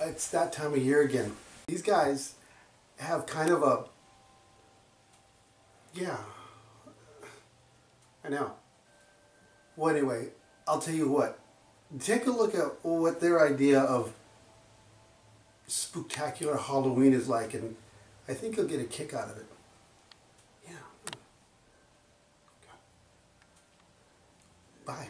it's that time of year again. These guys have kind of a, yeah, I know. Well, anyway, I'll tell you what. Take a look at what their idea of spooktacular Halloween is like, and I think you'll get a kick out of it. Yeah. Bye.